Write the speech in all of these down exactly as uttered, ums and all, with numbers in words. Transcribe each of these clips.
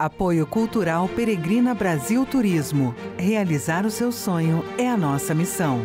Apoio Cultural Peregrina Brasil Turismo. Realizar o seu sonho é a nossa missão.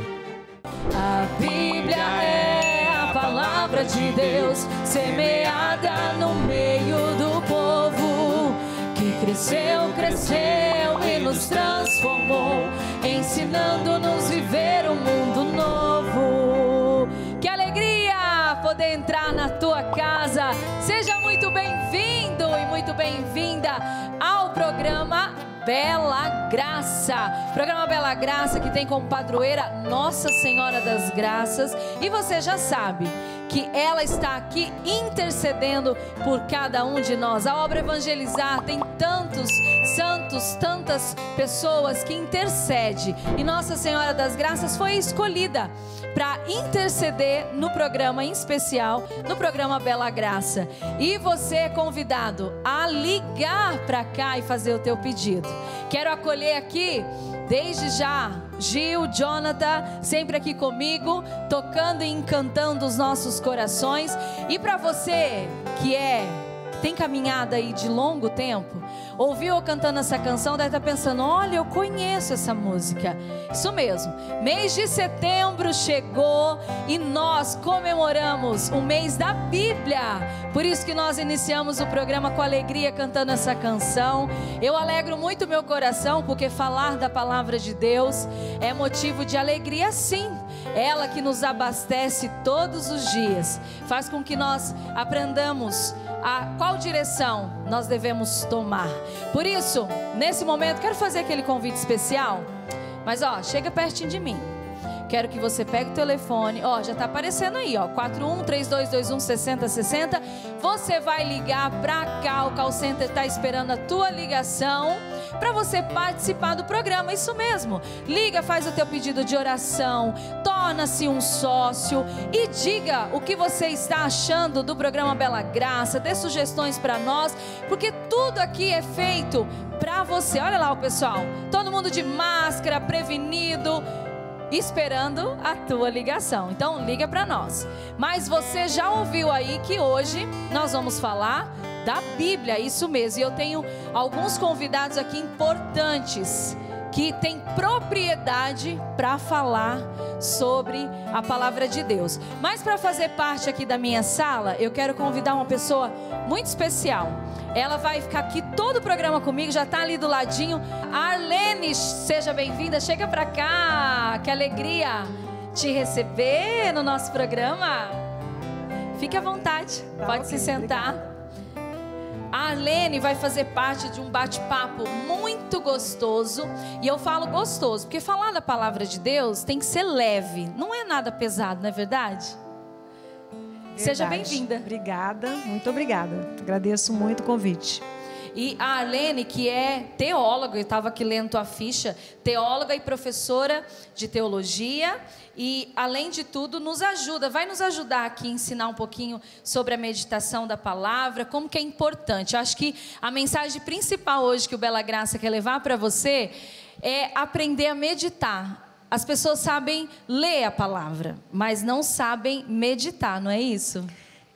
A Bíblia é a palavra de Deus, semeada no meio do povo, que cresceu, cresceu e nos transformou, ensinando-nos viver um mundo novo. Que alegria poder entrar na tua casa. Seja muito bem-vindo e muito bem-vinda ao programa Bela Graça. Programa Bela Graça que tem como padroeira Nossa Senhora das Graças. E você já sabe que ela está aqui intercedendo por cada um de nós. A obra Evangelizar tem tantos santos, tantas pessoas que intercede. E Nossa Senhora das Graças foi escolhida para interceder no programa em especial, no programa Bela Graça. E você é convidado a ligar para cá e fazer o teu pedido. Quero acolher aqui, desde já, Gil, Jonathan, sempre aqui comigo, tocando e encantando os nossos corações. E para você que é, tem caminhada aí de longo tempo, ouviu eu cantando essa canção, deve estar pensando, olha, eu conheço essa música. Isso mesmo, mês de setembro chegou e nós comemoramos o mês da Bíblia. Por isso que nós iniciamos o programa com alegria cantando essa canção. Eu alegro muito meu coração, porque falar da palavra de Deus é motivo de alegria, sim. Ela que nos abastece todos os dias, faz com que nós aprendamos a qual direção nós devemos tomar. Por isso, nesse momento, quero fazer aquele convite especial. Mas ó, chega pertinho de mim. Quero que você pegue o telefone. Ó, já tá aparecendo aí, ó, quatro um, três dois dois um, seis zero seis zero. Você vai ligar pra cá, o call center tá esperando a tua ligação para você participar do programa. Isso mesmo, liga, faz o teu pedido de oração, torna-se um sócio e diga o que você está achando do programa Bela Graça, dê sugestões para nós, porque tudo aqui é feito para você. Olha lá o pessoal, todo mundo de máscara, prevenido, esperando a tua ligação. Então liga para nós. Mas você já ouviu aí que hoje nós vamos falar da Bíblia, isso mesmo. E eu tenho alguns convidados aqui importantes que têm propriedade para falar sobre a palavra de Deus. Mas para fazer parte aqui da minha sala, eu quero convidar uma pessoa muito especial. Ela vai ficar aqui todo o programa comigo, já está ali do ladinho. Arlene, seja bem-vinda, chega para cá. Que alegria te receber no nosso programa. Fique à vontade, tá, pode okay, se sentar. Obrigada. A Arlene vai fazer parte de um bate-papo muito gostoso. E eu falo gostoso, porque falar da palavra de Deus tem que ser leve. Não é nada pesado, não é verdade? verdade. Seja bem-vinda. Obrigada, muito obrigada. Agradeço muito o convite. E a Arlene, que é teóloga, eu estava aqui lendo a ficha, teóloga e professora de teologia. E, além de tudo, nos ajuda, vai nos ajudar aqui a ensinar um pouquinho sobre a meditação da palavra, como que é importante. Eu acho que a mensagem principal hoje que o Bela Graça quer levar para você é aprender a meditar. As pessoas sabem ler a palavra, mas não sabem meditar, não é isso?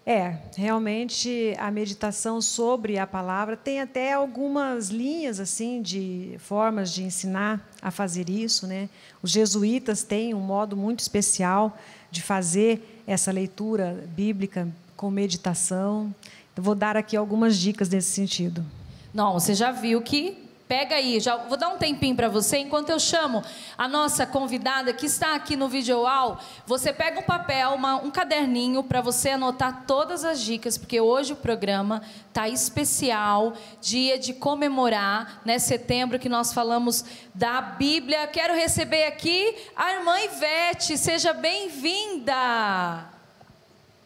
É, realmente a meditação sobre a palavra tem até algumas linhas assim de formas de ensinar a fazer isso, né? Os jesuítas têm um modo muito especial de fazer essa leitura bíblica com meditação. Eu vou dar aqui algumas dicas nesse sentido. Não, você já viu que pega aí, já vou dar um tempinho para você, enquanto eu chamo a nossa convidada que está aqui no videoal. Você pega um papel, uma, um caderninho para você anotar todas as dicas, porque hoje o programa está especial, dia de comemorar, né, setembro, que nós falamos da Bíblia. Quero receber aqui a irmã Ivete, seja bem-vinda.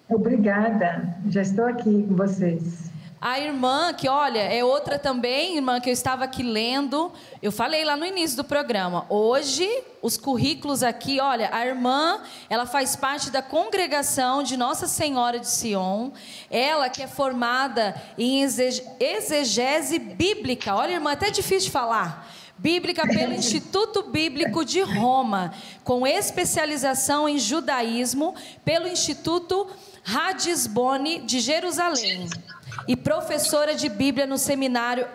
Obrigada, já estou aqui com vocês. A irmã, que olha, é outra também, irmã, que eu estava aqui lendo. Eu falei lá no início do programa. Hoje, os currículos aqui, olha, a irmã, ela faz parte da Congregação de Nossa Senhora de Sion. Ela que é formada em exegese bíblica. Olha, irmã, até difícil de falar. Bíblica pelo Instituto Bíblico de Roma, com especialização em judaísmo pelo Instituto Radisbone de Jerusalém. e professora de Bíblia no Seminário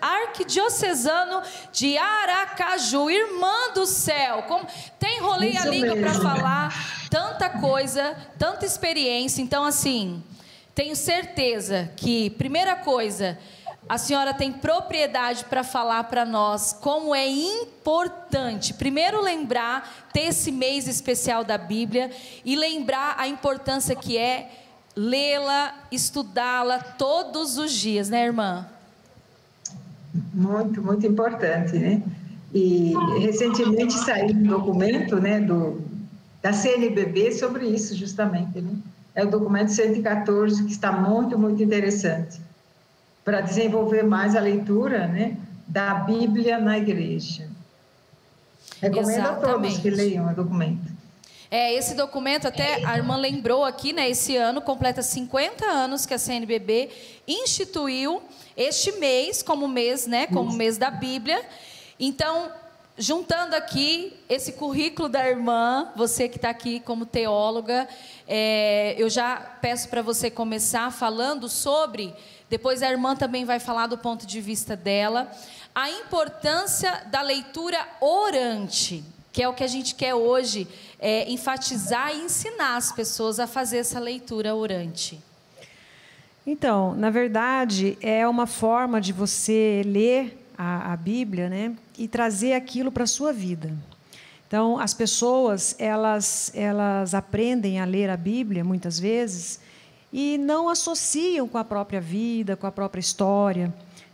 Arquidiocesano de Aracaju. Irmã do céu, como... tem enrolei a língua para falar, tanta coisa, tanta experiência. Então, assim, tenho certeza que, primeira coisa, a senhora tem propriedade para falar para nós como é importante, primeiro, lembrar, ter esse mês especial da Bíblia e lembrar a importância que é lê-la, estudá-la todos os dias, né, irmã? Muito, muito importante, né? E recentemente saiu um documento, né, do, da C N B B sobre isso, justamente, né? É o documento cento e quatorze, que está muito, muito interessante, para desenvolver mais a leitura, né, da Bíblia na igreja. Recomendo Exatamente. a todos que leiam o documento. É, esse documento, até a irmã lembrou aqui, né, esse ano completa cinquenta anos que a C N B B instituiu este mês como mês, né, como mês da Bíblia. Então, juntando aqui esse currículo da irmã, você que está aqui como teóloga, é, eu já peço para você começar falando sobre... Depois a irmã também vai falar do ponto de vista dela, a importância da leitura orante, que é o que a gente quer hoje, é, enfatizar e ensinar as pessoas a fazer essa leitura orante. Então, na verdade, é uma forma de você ler a, a Bíblia, né, e trazer aquilo para a sua vida. Então, as pessoas, elas, elas aprendem a ler a Bíblia, muitas vezes, e não associam com a própria vida, com a própria história.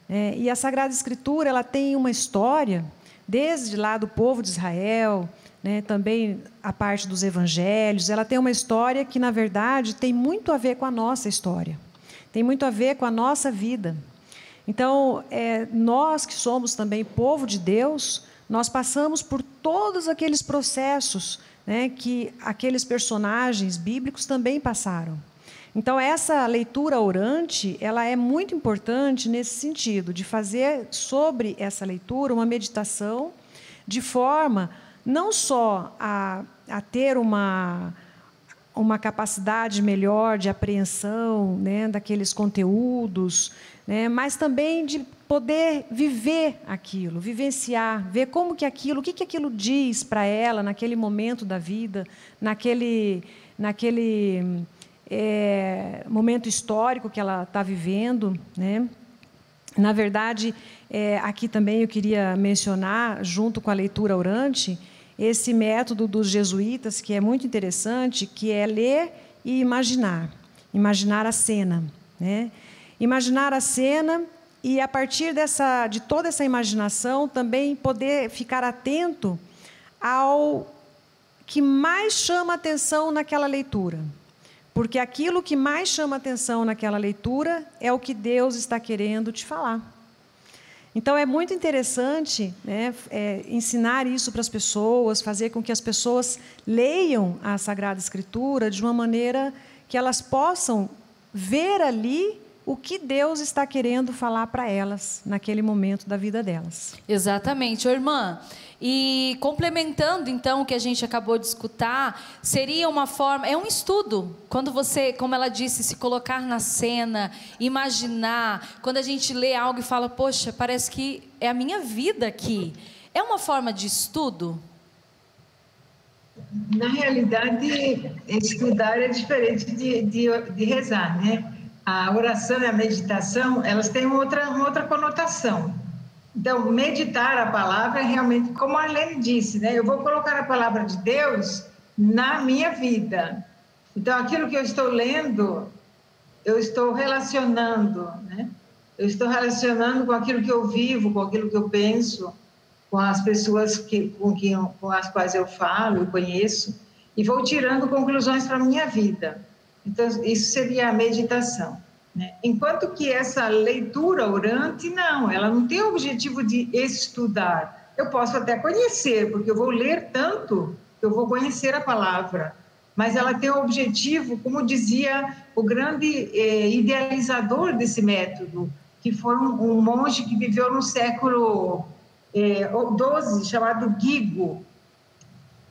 É, e a Sagrada Escritura, ela tem uma história, desde lá do povo de Israel, né, também a parte dos evangelhos, ela tem uma história que, na verdade, tem muito a ver com a nossa história, tem muito a ver com a nossa vida. Então, é, nós que somos também povo de Deus, nós passamos por todos aqueles processos, né, que aqueles personagens bíblicos também passaram. Então, essa leitura orante, ela é muito importante nesse sentido, de fazer sobre essa leitura uma meditação, de forma não só a, a ter uma, uma capacidade melhor de apreensão, né, daqueles conteúdos, né, mas também de poder viver aquilo, vivenciar, ver como que aquilo, o que que aquilo diz para ela naquele momento da vida, naquele... naquele É, momento histórico que ela está vivendo, né? Na verdade, é, aqui também eu queria mencionar, junto com a leitura orante, esse método dos jesuítas, que é muito interessante, que é ler e imaginar, imaginar a cena, né? Imaginar a cena e, a partir dessa, de toda essa imaginação, também poder ficar atento ao que mais chama atenção naquela leitura. Porque aquilo que mais chama atenção naquela leitura é o que Deus está querendo te falar. Então, é muito interessante, né, é, ensinar isso para as pessoas, fazer com que as pessoas leiam a Sagrada Escritura de uma maneira que elas possam ver ali o que Deus está querendo falar para elas naquele momento da vida delas. Exatamente. Ô, irmã, e complementando, então, o que a gente acabou de escutar, seria uma forma, é um estudo, quando você, como ela disse, se colocar na cena, imaginar, quando a gente lê algo e fala, poxa, parece que é a minha vida aqui, é uma forma de estudo? Na realidade, estudar é diferente de, de, de rezar, né? A oração e a meditação, elas têm outra, uma outra conotação. Então, meditar a palavra é realmente, como a Arlene disse, né? Eu vou colocar a palavra de Deus na minha vida. Então, aquilo que eu estou lendo, eu estou relacionando, né? Eu estou relacionando com aquilo que eu vivo, com aquilo que eu penso, com as pessoas que, com, que, com as quais eu falo e conheço, e vou tirando conclusões para a minha vida. Então, isso seria a meditação. Enquanto que essa leitura orante, não, ela não tem o objetivo de estudar. Eu posso até conhecer, porque eu vou ler tanto, eu vou conhecer a palavra. Mas ela tem o objetivo, como dizia o grande eh, idealizador desse método, que foi um, um monge que viveu no século doze, eh, chamado Guigo.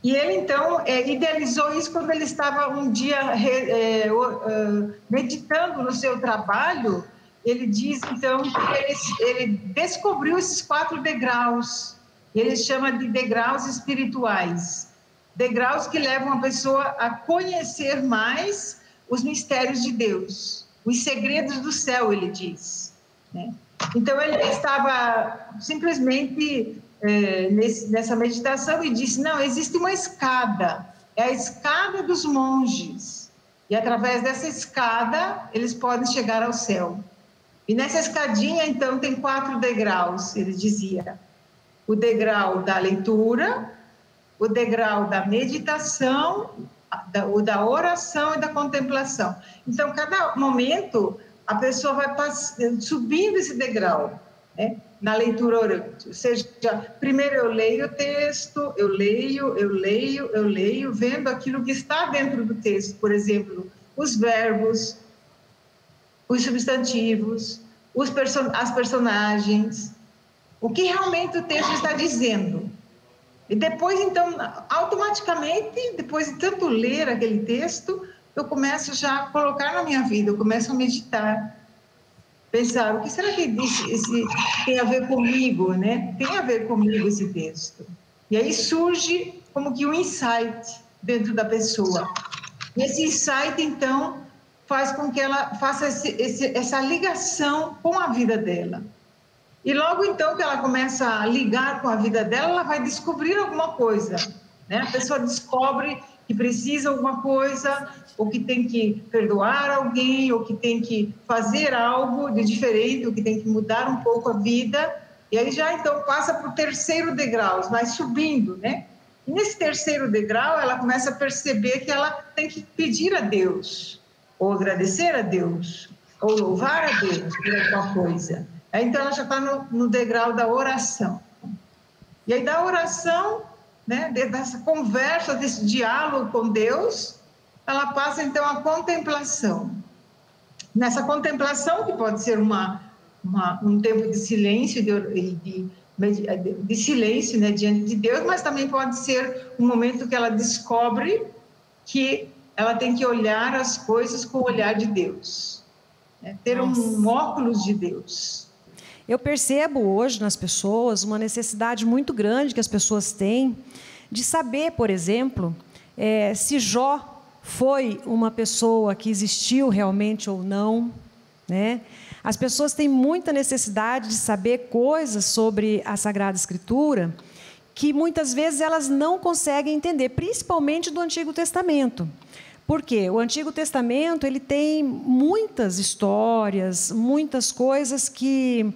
E ele, então, é, idealizou isso quando ele estava um dia re, é, uh, meditando no seu trabalho. Ele diz, então, que ele, ele descobriu esses quatro degraus. Ele chama de degraus espirituais. Degraus que levam a pessoa a conhecer mais os mistérios de Deus. Os segredos do céu, ele diz, né? Então, ele estava simplesmente é, nesse, nessa meditação e disse, não, existe uma escada, é a escada dos monges. E, através dessa escada, eles podem chegar ao céu. E nessa escadinha, então, tem quatro degraus, ele dizia. O degrau da leitura, o degrau da meditação, o da oração e da contemplação. Então, cada momento, a pessoa vai passando, subindo esse degrau, né? Na leitura orante. Ou seja, primeiro eu leio o texto, eu leio, eu leio, eu leio, vendo aquilo que está dentro do texto. Por exemplo, os verbos, os substantivos, os person- as personagens, o que realmente o texto está dizendo. E depois, então, automaticamente, depois de tanto ler aquele texto, eu começo já a colocar na minha vida, eu começo a meditar, pensar, o que será que esse, esse tem a ver comigo, né? Tem a ver comigo esse texto. E aí surge como que um insight dentro da pessoa. E esse insight, então, faz com que ela faça esse, esse, essa ligação com a vida dela. E logo, então, que ela começa a ligar com a vida dela, ela vai descobrir alguma coisa, né? A pessoa descobre que precisa alguma coisa, ou que tem que perdoar alguém, ou que tem que fazer algo de diferente, ou que tem que mudar um pouco a vida. E aí já, então, passa para o terceiro degrau, vai subindo, né? E nesse terceiro degrau, ela começa a perceber que ela tem que pedir a Deus, ou agradecer a Deus, ou louvar a Deus por alguma coisa. Aí, então, ela já está no, no degrau da oração. E aí, da oração, né, dessa conversa, desse diálogo com Deus, ela passa, então, à contemplação. Nessa contemplação, que pode ser uma, uma, um tempo de silêncio, de, de, de, de silêncio, né, diante de Deus, mas também pode ser um momento que ela descobre que ela tem que olhar as coisas com o olhar de Deus, né, ter Nossa. um óculos de Deus. Eu percebo hoje nas pessoas uma necessidade muito grande que as pessoas têm de saber, por exemplo, é, se Jó foi uma pessoa que existiu realmente ou não, né? As pessoas têm muita necessidade de saber coisas sobre a Sagrada Escritura que muitas vezes elas não conseguem entender, principalmente do Antigo Testamento. Por quê? O Antigo Testamento ele tem muitas histórias, muitas coisas que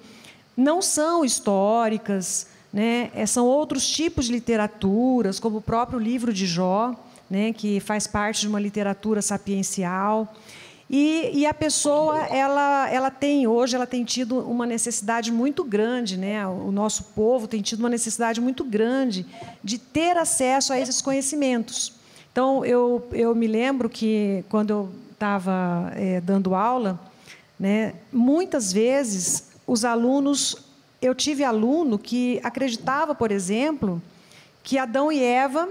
não são históricas, né? São outros tipos de literaturas, como o próprio livro de Jó, né? Que faz parte de uma literatura sapiencial. E, e a pessoa, ela, ela tem hoje, ela tem tido uma necessidade muito grande, né? O nosso povo tem tido uma necessidade muito grande de ter acesso a esses conhecimentos. Então, eu, eu me lembro que, quando eu estava é, dando aula, né, muitas vezes os alunos... Eu tive aluno que acreditava, por exemplo, que Adão e Eva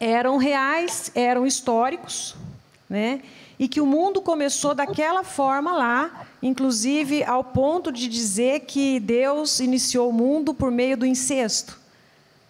eram reais, eram históricos, né? E que o mundo começou daquela forma lá, inclusive ao ponto de dizer que Deus iniciou o mundo por meio do incesto.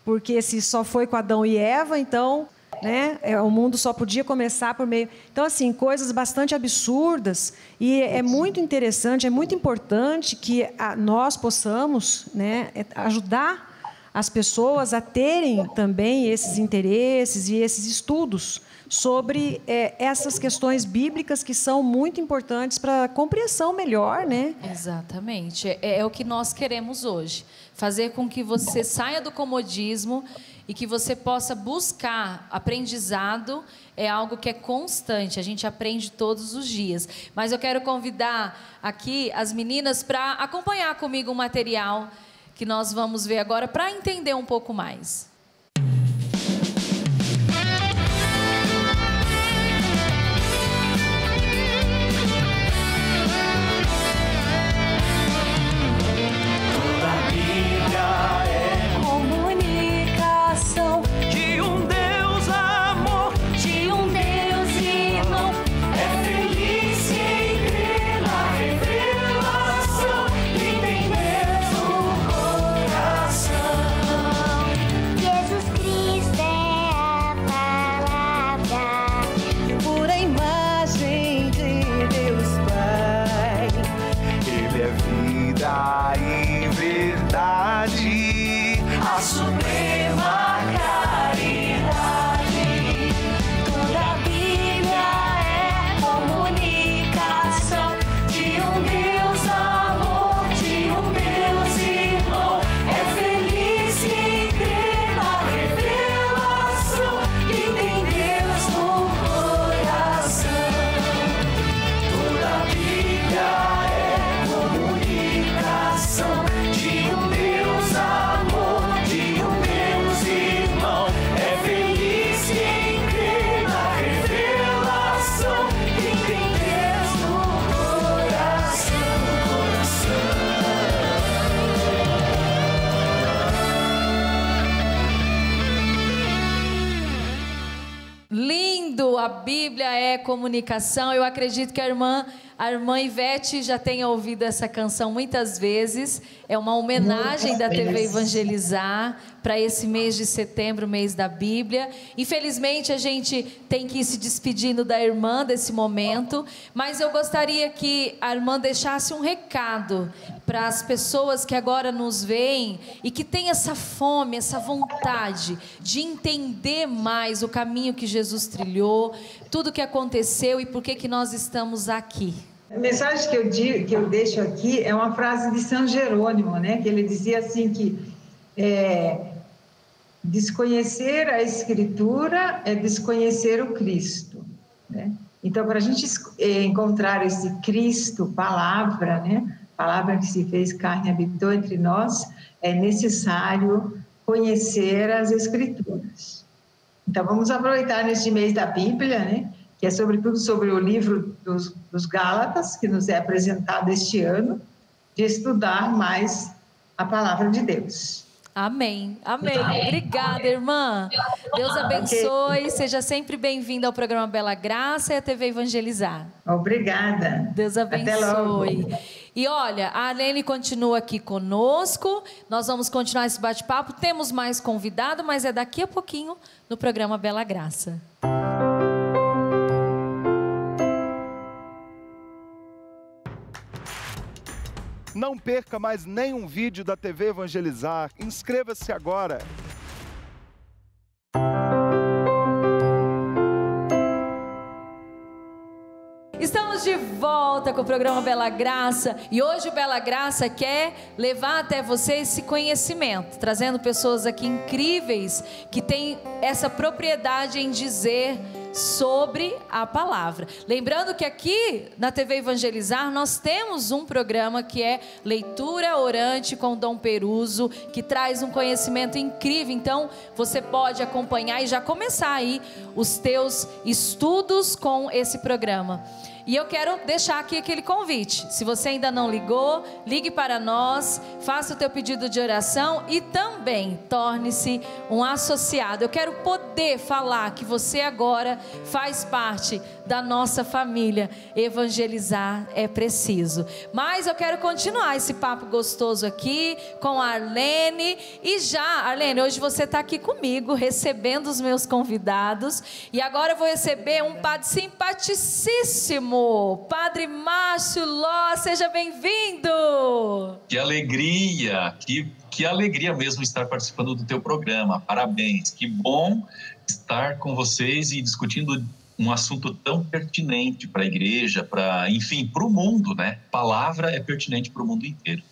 Porque se só foi com Adão e Eva, então, né, o mundo só podia começar por meio... Então, assim, coisas bastante absurdas. E é muito interessante, é muito importante que a, nós possamos, né, ajudar as pessoas a terem também esses interesses e esses estudos sobre é, essas questões bíblicas que são muito importantes para a compreensão melhor, né? Exatamente. É, é o que nós queremos hoje. Fazer com que você saia do comodismo e que você possa buscar aprendizado. É algo que é constante, a gente aprende todos os dias. Mas eu quero convidar aqui as meninas para acompanhar comigo o material que nós vamos ver agora para entender um pouco mais. Toda a Bíblia é comunicação de um Bíblia é comunicação. Eu acredito que a irmã, a irmã Ivete já tenha ouvido essa canção muitas vezes. É uma homenagem da T V Evangelizar para esse mês de setembro, mês da Bíblia. Infelizmente, a gente tem que ir se despedindo da irmã desse momento, mas eu gostaria que a irmã deixasse um recado para as pessoas que agora nos veem e que têm essa fome, essa vontade de entender mais o caminho que Jesus trilhou, tudo o que aconteceu e por que que nós estamos aqui. A mensagem que eu digo, que eu deixo aqui é uma frase de São Jerônimo, né? Que ele dizia assim que é, desconhecer a Escritura é desconhecer o Cristo, né? Então, para a gente encontrar esse Cristo, palavra, né? Palavra que se fez carne e habitou entre nós, é necessário conhecer as Escrituras. Então, vamos aproveitar neste mês da Bíblia, né? Que é sobretudo sobre o livro dos, dos Gálatas, que nos é apresentado este ano, de estudar mais a palavra de Deus. Amém, amém. Obrigada, irmã. Deus abençoe. Seja sempre bem-vinda ao programa Bela Graça e à T V Evangelizar. Obrigada. Deus abençoe. Até logo. E olha, a Arlene continua aqui conosco. Nós vamos continuar esse bate-papo. Temos mais convidado, mas é daqui a pouquinho no programa Bela Graça. Não perca mais nenhum vídeo da T V Evangelizar. Inscreva-se agora! Estamos de volta com o programa Bela Graça e hoje o Bela Graça quer levar até você esse conhecimento, trazendo pessoas aqui incríveis que têm essa propriedade em dizer sobre a palavra. Lembrando que aqui na T V Evangelizar nós temos um programa que é Leitura Orante com Dom Peruzzo, que traz um conhecimento incrível. Então você pode acompanhar e já começar aí os teus estudos com esse programa. E eu quero deixar aqui aquele convite. Se você ainda não ligou, ligue para nós, faça o teu pedido de oração e também torne-se um associado. Eu quero poder falar que você agora faz parte da nossa família. Evangelizar é preciso. Mas eu quero continuar esse papo gostoso aqui com a Arlene. E já, Arlene, hoje você está aqui comigo, recebendo os meus convidados. E agora eu vou receber um padre simpaticíssimo, Padre Márcio Ló, seja bem-vindo! Que alegria, que, que alegria mesmo estar participando do teu programa, parabéns, que bom estar com vocês e discutindo um assunto tão pertinente para a igreja, para, enfim, para o mundo, né? Palavra é pertinente para o mundo inteiro.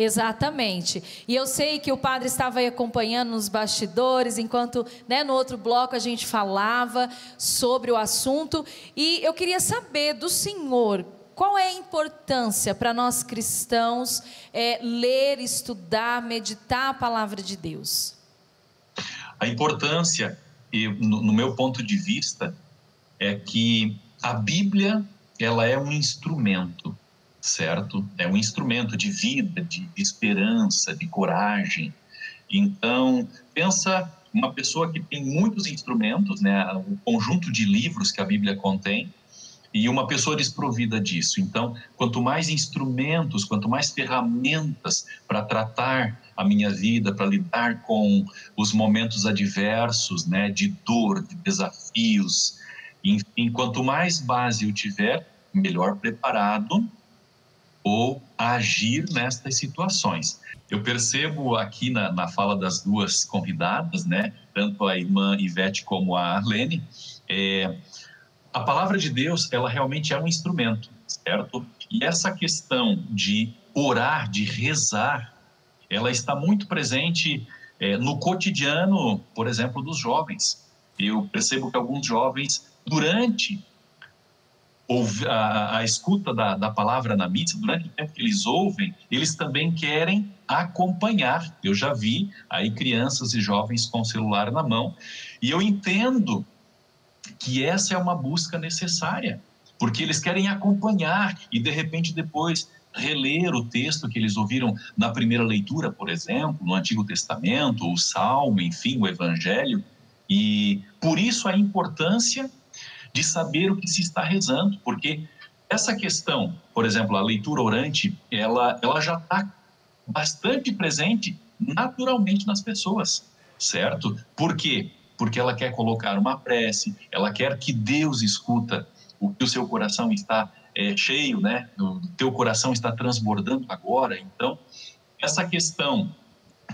Exatamente, e eu sei que o padre estava aí acompanhando nos bastidores, enquanto, né, no outro bloco a gente falava sobre o assunto, e eu queria saber do senhor, qual é a importância para nós cristãos é, ler, estudar, meditar a palavra de Deus? A importância, no meu ponto de vista, é que a Bíblia ela é um instrumento, certo? É um instrumento de vida, de esperança, de coragem. Então, pensa uma pessoa que tem muitos instrumentos, né? O conjunto de livros que a Bíblia contém e uma pessoa desprovida disso. Então, quanto mais instrumentos, quanto mais ferramentas para tratar a minha vida, para lidar com os momentos adversos, né? De dor, de desafios. Enfim, quanto mais base eu tiver, melhor preparado ou agir nestas situações. Eu percebo aqui na, na fala das duas convidadas, né, tanto a irmã Ivete como a Arlene, é, a palavra de Deus, ela realmente é um instrumento, certo? E essa questão de orar, de rezar, ela está muito presente é, no cotidiano, por exemplo, dos jovens. Eu percebo que alguns jovens, durante A, a escuta da, da palavra na missa, durante o tempo que eles ouvem, eles também querem acompanhar. Eu já vi aí crianças e jovens com o celular na mão, e eu entendo que essa é uma busca necessária, porque eles querem acompanhar e, de repente, depois reler o texto que eles ouviram na primeira leitura, por exemplo, no Antigo Testamento, o Salmo, enfim, o Evangelho, e por isso a importância de saber o que se está rezando, porque essa questão, por exemplo, a leitura orante, ela, ela já está bastante presente naturalmente nas pessoas, certo? Por quê? Porque ela quer colocar uma prece, ela quer que Deus escuta o que o seu coração está é, cheio, né? O teu coração está transbordando agora. Então, essa questão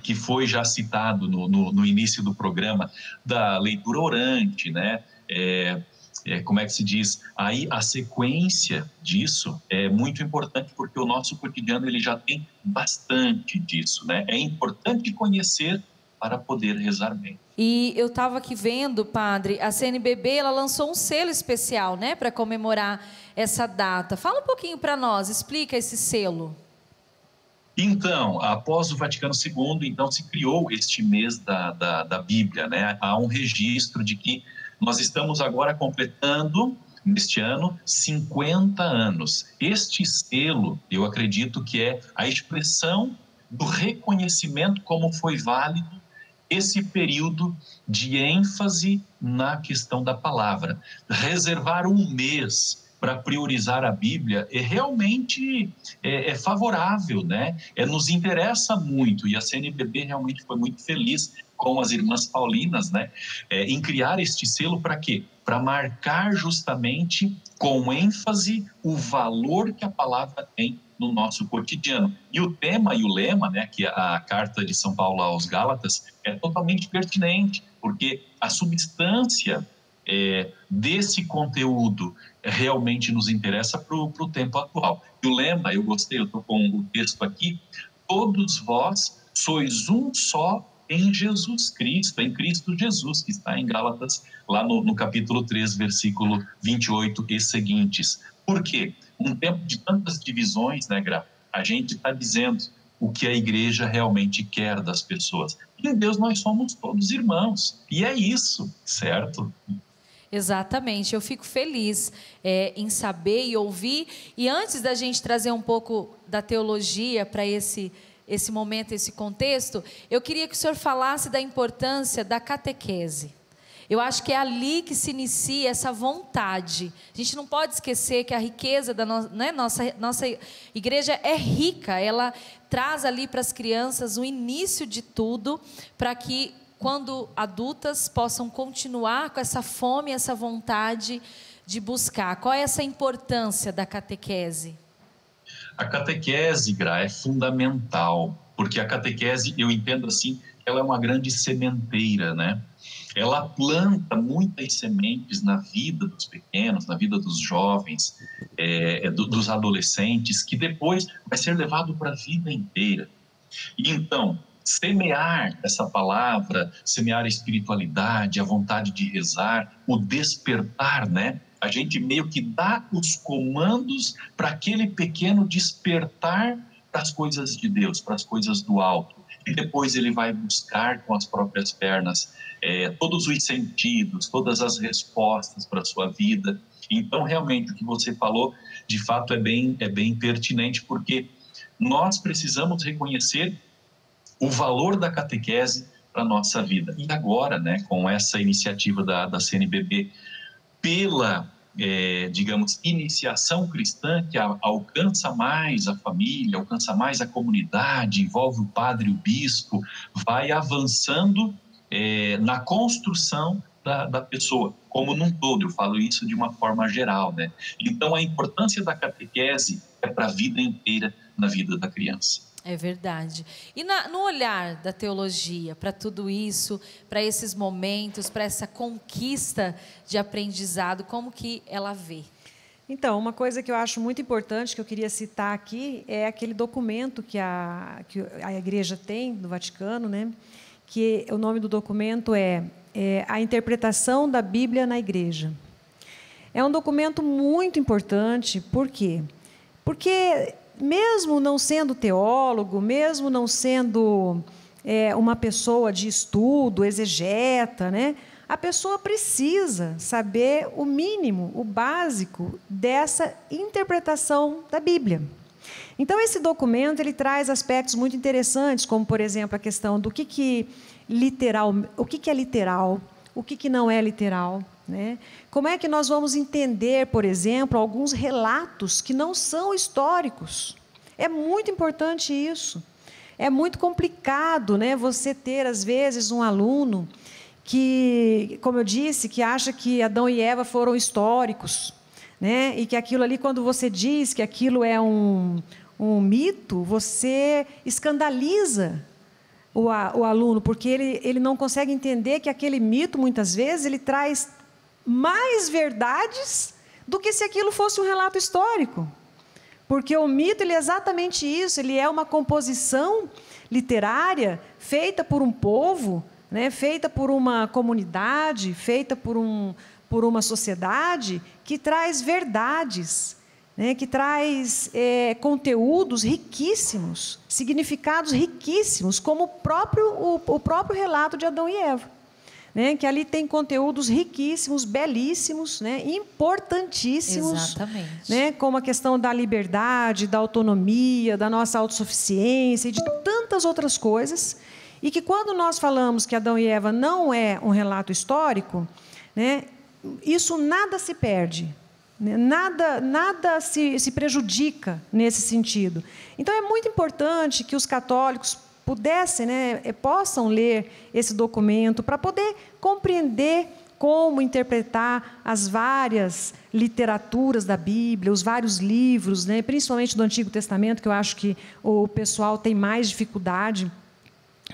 que foi já citado no, no, no início do programa, da leitura orante, né? É, é, como é que se diz? Aí a sequência disso é muito importante, porque o nosso cotidiano ele já tem bastante disso, né? É importante conhecer para poder rezar bem. E eu estava aqui vendo, padre, a C N B B ela lançou um selo especial, né, para comemorar essa data. Fala um pouquinho para nós, explica esse selo. Então, após o Vaticano Segundo, então se criou este mês da, da, da Bíblia, né? Há um registro de que nós estamos agora completando, neste ano, cinquenta anos. Este selo, eu acredito que é a expressão do reconhecimento como foi válido esse período de ênfase na questão da palavra. Reservar um mês para priorizar a Bíblia é realmente é, é favorável, né? É, nos interessa muito, e a C N B B realmente foi muito feliz com as Irmãs Paulinas, né? É, em criar este selo para quê? Para marcar justamente com ênfase o valor que a palavra tem no nosso cotidiano. E o tema e o lema, né, que a carta de São Paulo aos Gálatas é totalmente pertinente, porque a substância É, desse conteúdo realmente nos interessa para o tempo atual. E o lema, eu gostei, eu estou com o texto aqui: todos vós sois um só em Jesus Cristo, em Cristo Jesus, que está em Gálatas, lá no, no capítulo três, versículo vinte e oito e seguintes. Por quê? Um tempo de tantas divisões, né, Gra? A gente está dizendo o que a igreja realmente quer das pessoas. Em Deus nós somos todos irmãos, e é isso, certo? Exatamente, eu fico feliz é, em saber e ouvir. E antes da gente trazer um pouco da teologia para esse, esse momento, esse contexto, eu queria que o senhor falasse da importância da catequese. Eu acho que é ali que se inicia essa vontade. A gente não pode esquecer que a riqueza da no... né? nossa, nossa igreja é rica, ela traz ali para as crianças o início de tudo, para que quando adultas possam continuar com essa fome, essa vontade de buscar. Qual é essa importância da catequese? A catequese, Gra, é fundamental, porque a catequese, eu entendo assim, ela é uma grande sementeira, né? Ela planta muitas sementes na vida dos pequenos, na vida dos jovens, é, do, dos adolescentes, que depois vai ser levado para a vida inteira. E então, semear essa palavra, semear a espiritualidade, a vontade de rezar, o despertar, né? A gente meio que dá os comandos para aquele pequeno despertar para as coisas de Deus, para as coisas do alto. E depois ele vai buscar com as próprias pernas é, todos os sentidos, todas as respostas para a sua vida. Então, realmente, o que você falou, de fato, é bem, é bem pertinente, porque nós precisamos reconhecer o valor da catequese para a nossa vida. E agora, né, com essa iniciativa da, da C N B B, pela, é, digamos, iniciação cristã, que a, alcança mais a família, alcança mais a comunidade, envolve o padre e o bispo, vai avançando é, na construção da, da pessoa, como num todo. Eu falo isso de uma forma geral, né? Então, a importância da catequese é para a vida inteira na vida da criança. É verdade. E na, no olhar da teologia, para tudo isso, para esses momentos, para essa conquista de aprendizado, como que ela vê? Então, uma coisa que eu acho muito importante, que eu queria citar aqui, é aquele documento que a, que a igreja tem, do Vaticano, né? Que o nome do documento é, é A Interpretação da Bíblia na Igreja. É um documento muito importante. Por quê? Porque, mesmo não sendo teólogo, mesmo não sendo é, uma pessoa de estudo, exegeta, né? A pessoa precisa saber o mínimo, o básico dessa interpretação da Bíblia. Então, esse documento ele traz aspectos muito interessantes, como, por exemplo, a questão do que, que, literal, o que, que é literal, o que, que não é literal, Né? Como é que nós vamos entender, por exemplo, alguns relatos que não são históricos? É muito importante isso. É muito complicado, né, você ter, às vezes, um aluno que, como eu disse, que acha que Adão e Eva foram históricos, né, e que aquilo ali, quando você diz que aquilo é um, um mito, você escandaliza o, o aluno, porque ele, ele não consegue entender que aquele mito, muitas vezes, ele traz mais verdades do que se aquilo fosse um relato histórico. Porque o mito, ele é exatamente isso, ele é uma composição literária feita por um povo, né, feita por uma comunidade, feita por, um, por uma sociedade, que traz verdades, né, que traz é, conteúdos riquíssimos, significados riquíssimos, como o próprio, o, o próprio relato de Adão e Eva, né, que ali tem conteúdos riquíssimos, belíssimos, né, importantíssimos. Exatamente. Né, como a questão da liberdade, da autonomia, da nossa autossuficiência e de tantas outras coisas. E que, quando nós falamos que Adão e Eva não é um relato histórico, né, isso nada se perde, né, nada, nada se, se prejudica nesse sentido. Então, é muito importante que os católicos pudessem, né, possam ler esse documento para poder compreender como interpretar as várias literaturas da Bíblia, os vários livros, né, principalmente do Antigo Testamento, que eu acho que o pessoal tem mais dificuldade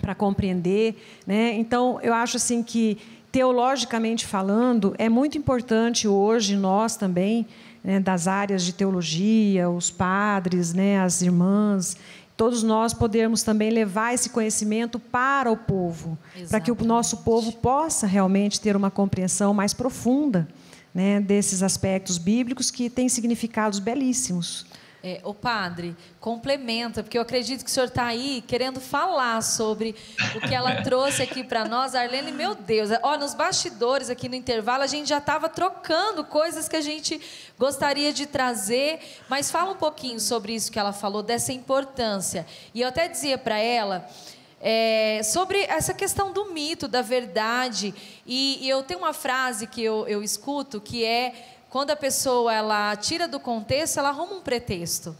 para compreender, né? Então, eu acho assim que, teologicamente falando, é muito importante hoje nós também, né, das áreas de teologia, os padres, né, as irmãs, todos nós podemos também levar esse conhecimento para o povo, para que o nosso povo possa realmente ter uma compreensão mais profunda, né, desses aspectos bíblicos que têm significados belíssimos. É, o padre, complementa, porque eu acredito que o senhor está aí querendo falar sobre o que ela trouxe aqui para nós. Arlene, meu Deus, ó, nos bastidores aqui no intervalo, a gente já estava trocando coisas que a gente gostaria de trazer, mas fala um pouquinho sobre isso que ela falou, dessa importância. E eu até dizia para ela é, sobre essa questão do mito, da verdade, e, e eu tenho uma frase que eu, eu escuto, que é: quando a pessoa ela tira do contexto, ela arruma um pretexto.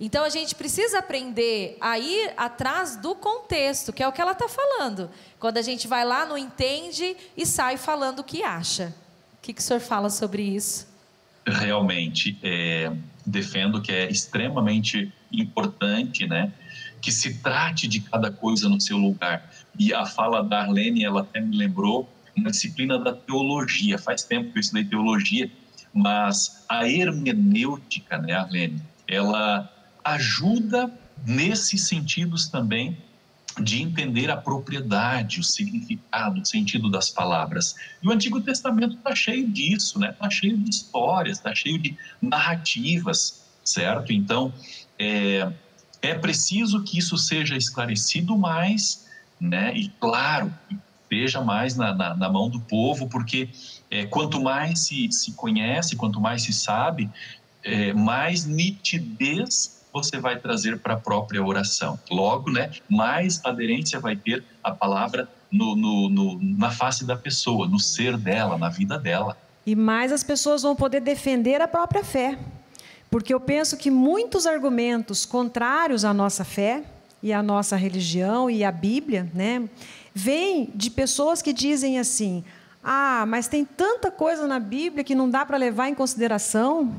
Então, a gente precisa aprender a ir atrás do contexto, que é o que ela está falando. Quando a gente vai lá, não entende e sai falando o que acha. O que, que o senhor fala sobre isso? Realmente, é, defendo que é extremamente importante, né, que se trate de cada coisa no seu lugar. E a fala da Arlene, ela até me lembrou uma disciplina da teologia. Faz tempo que eu estudei teologia, mas a hermenêutica, né, Arlene, ela ajuda nesses sentidos também de entender a propriedade, o significado, o sentido das palavras. E o Antigo Testamento está cheio disso, né? Está cheio de histórias, está cheio de narrativas, certo? Então, é, é preciso que isso seja esclarecido mais, né? E claro, esteja mais na, na, na mão do povo, porque é, quanto mais se, se conhece, quanto mais se sabe, é, mais nitidez você vai trazer para a própria oração. Logo, né, mais aderência vai ter a palavra no, no, no, na face da pessoa, no ser dela, na vida dela. E mais as pessoas vão poder defender a própria fé. Porque eu penso que muitos argumentos contrários à nossa fé e à nossa religião e à Bíblia, né, vêm de pessoas que dizem assim: ah, mas tem tanta coisa na Bíblia que não dá para levar em consideração.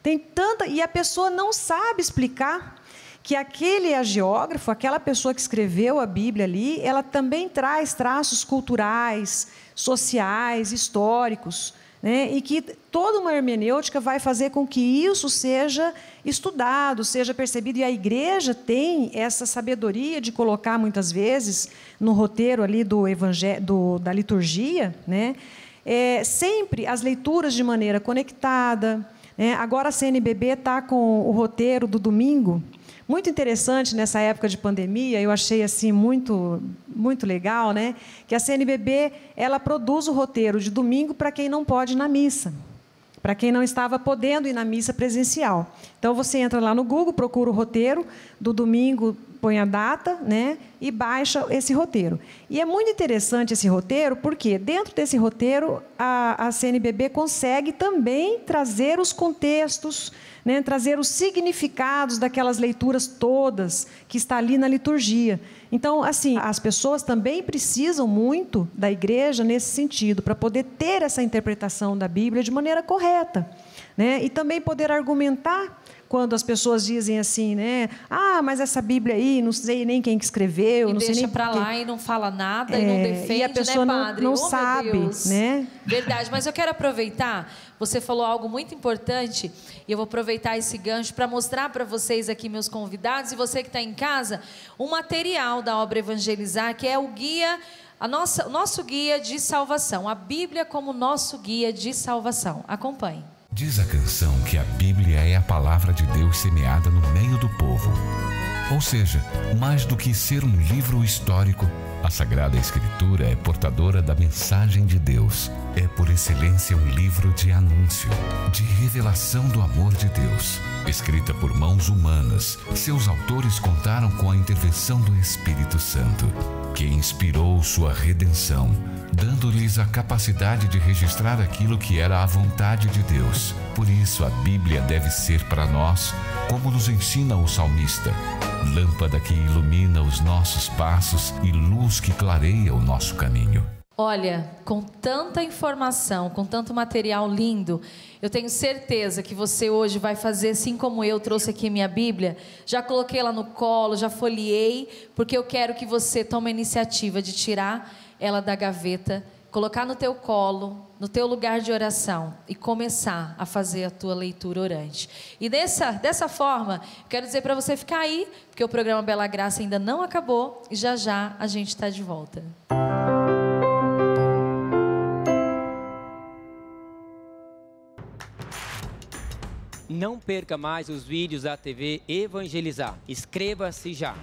Tem tanta... E a pessoa não sabe explicar que aquele hagiógrafo, aquela pessoa que escreveu a Bíblia ali, ela também traz traços culturais, sociais, históricos, né? E que toda uma hermenêutica vai fazer com que isso seja estudado, seja percebido. E a igreja tem essa sabedoria de colocar, muitas vezes, no roteiro ali do evangel- do, da liturgia, né? É, sempre as leituras de maneira conectada. É, agora a C N B B está com o roteiro do domingo, muito interessante nessa época de pandemia, eu achei assim muito, muito legal, né? Que a C N B B ela produz o roteiro de domingo para quem não pode ir na missa, para quem não estava podendo ir na missa presencial. Então, você entra lá no Google, procura o roteiro do domingo põe a data, né, e baixa esse roteiro. E é muito interessante esse roteiro, porque dentro desse roteiro a, a C N B B consegue também trazer os contextos, né, trazer os significados daquelas leituras todas que está ali na liturgia. Então, assim, as pessoas também precisam muito da igreja nesse sentido, para poder ter essa interpretação da Bíblia de maneira correta, né? E também poder argumentar quando as pessoas dizem assim, né? Ah, mas essa Bíblia aí, não sei nem quem que escreveu, e não sei nem para lá e não fala nada, é, e não defende, e a pessoa, né, padre? Não, não oh, sabe, né? Verdade. Mas eu quero aproveitar. Você falou algo muito importante e eu vou aproveitar esse gancho para mostrar para vocês aqui, meus convidados, e você que está em casa, um material da obra Evangelizar, que é o guia, a nossa, nosso guia de salvação, a Bíblia como nosso guia de salvação. Acompanhe. Diz a canção que a Bíblia é a palavra de Deus semeada no meio do povo. Ou seja, mais do que ser um livro histórico, a Sagrada Escritura é portadora da mensagem de Deus. É por excelência um livro de anúncio, de revelação do amor de Deus. Escrita por mãos humanas, seus autores contaram com a intervenção do Espírito Santo, que inspirou sua redenção, dando-lhes a capacidade de registrar aquilo que era a vontade de Deus. Por isso, a Bíblia deve ser para nós, como nos ensina o salmista, lâmpada que ilumina os nossos passos e luz que clareia o nosso caminho. Olha, com tanta informação, com tanto material lindo, eu tenho certeza que você hoje vai fazer, assim como eu trouxe aqui minha Bíblia, já coloquei ela no colo, já folhei, porque eu quero que você tome a iniciativa de tirar ela da gaveta, colocar no teu colo, no teu lugar de oração e começar a fazer a tua leitura orante. E dessa, dessa forma, eu quero dizer para você ficar aí, porque o programa Bela Graça ainda não acabou e já já a gente está de volta. Não perca mais os vídeos da T V Evangelizar. Inscreva-se já!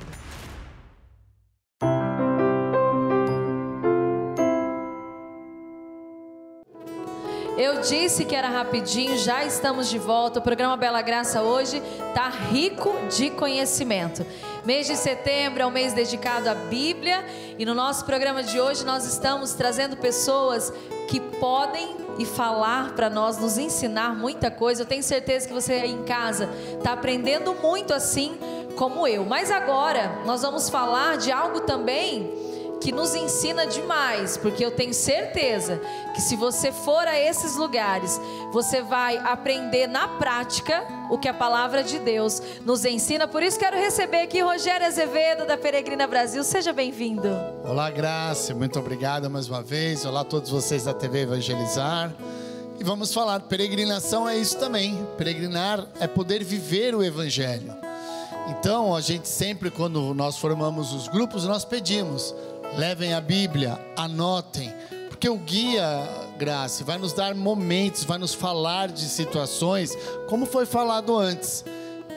Eu disse que era rapidinho, já estamos de volta. O programa Bela Graça hoje está rico de conhecimento. Mês de setembro é um mês dedicado à Bíblia e no nosso programa de hoje nós estamos trazendo pessoas que podem e falar para nós, nos ensinar muita coisa. Eu tenho certeza que você aí em casa está aprendendo muito assim como eu. Mas agora nós vamos falar de algo também que nos ensina demais, porque eu tenho certeza que se você for a esses lugares, você vai aprender na prática o que a palavra de Deus nos ensina. Por isso quero receber aqui Rogério Azevedo da Peregrina Brasil. Seja bem-vindo. Olá, Graça, muito obrigado mais uma vez. Olá a todos vocês da T V Evangelizar. E vamos falar, peregrinação é isso também. Peregrinar é poder viver o Evangelho. Então, a gente sempre, quando nós formamos os grupos, nós pedimos: levem a Bíblia, anotem, porque o guia, Graça, vai nos dar momentos, vai nos falar de situações, como foi falado antes.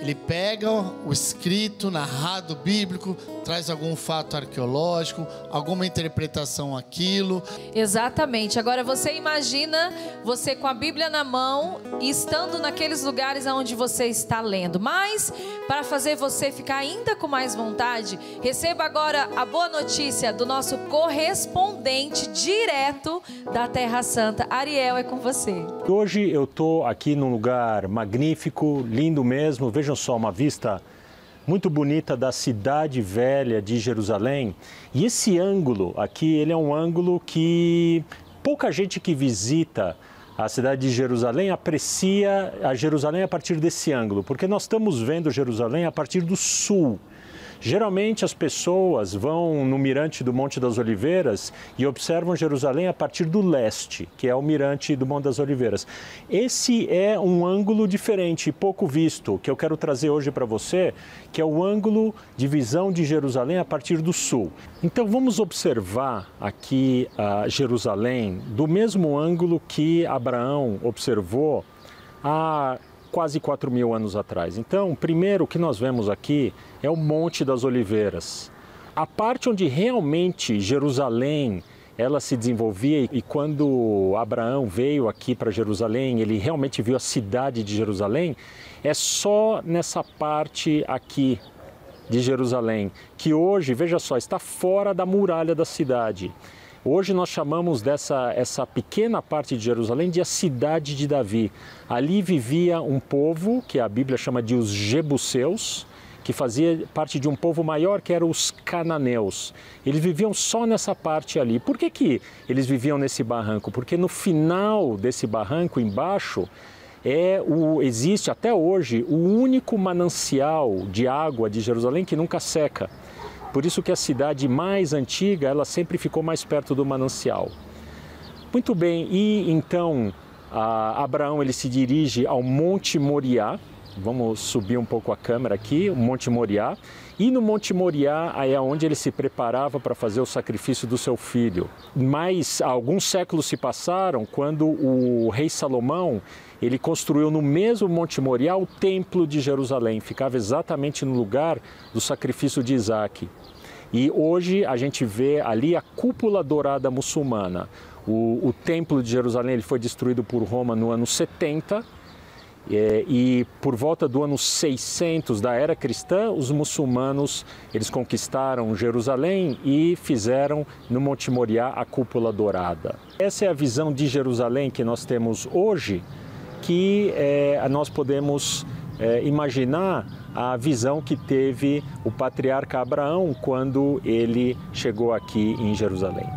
Ele pega o escrito, narrado bíblico, traz algum fato arqueológico, alguma interpretação àquilo. Exatamente. Agora você imagina você com a Bíblia na mão e estando naqueles lugares onde você está lendo. Mas, para fazer você ficar ainda com mais vontade, receba agora a boa notícia do nosso correspondente direto da Terra Santa. Ariel, é com você. Hoje eu estou aqui num lugar magnífico, lindo mesmo. Veja só, uma vista muito bonita da Cidade Velha de Jerusalém. E esse ângulo aqui, ele é um ângulo que pouca gente que visita a cidade de Jerusalém aprecia a Jerusalém a partir desse ângulo, porque nós estamos vendo Jerusalém a partir do sul. Geralmente as pessoas vão no mirante do Monte das Oliveiras e observam Jerusalém a partir do leste, que é o mirante do Monte das Oliveiras. Esse é um ângulo diferente, pouco visto, que eu quero trazer hoje para você, que é o ângulo de visão de Jerusalém a partir do sul. Então vamos observar aqui a Jerusalém do mesmo ângulo que Abraão observou a quase quatro mil anos atrás. Então, primeiro, o que nós vemos aqui é o Monte das Oliveiras. A parte onde realmente Jerusalém ela se desenvolvia, e quando Abraão veio aqui para Jerusalém, ele realmente viu a cidade de Jerusalém, é só nessa parte aqui, de Jerusalém, que hoje, veja só, está fora da muralha da cidade. Hoje nós chamamos dessa essa pequena parte de Jerusalém de a Cidade de Davi. Ali vivia um povo que a Bíblia chama de os Jebuseus, que fazia parte de um povo maior que eram os Cananeus. Eles viviam só nessa parte ali. Por que que eles viviam nesse barranco? Porque no final desse barranco, embaixo, é o, existe até hoje o único manancial de água de Jerusalém que nunca seca. Por isso que a cidade mais antiga, ela sempre ficou mais perto do manancial. Muito bem, e então a Abraão ele se dirige ao Monte Moriá. Vamos subir um pouco a câmera aqui, o Monte Moriá. E no Monte Moriá aí é onde ele se preparava para fazer o sacrifício do seu filho. Mas alguns séculos se passaram quando o rei Salomão, ele construiu no mesmo Monte Moriá o Templo de Jerusalém. Ficava exatamente no lugar do sacrifício de Isaac. E hoje a gente vê ali a Cúpula Dourada muçulmana. O, o Templo de Jerusalém ele foi destruído por Roma no ano setenta. É, e por volta do ano seiscentos da era cristã, os muçulmanos eles conquistaram Jerusalém e fizeram no Monte Moriá a Cúpula Dourada. Essa é a visão de Jerusalém que nós temos hoje, que é, nós podemos é, imaginar a visão que teve o patriarca Abraão quando ele chegou aqui em Jerusalém.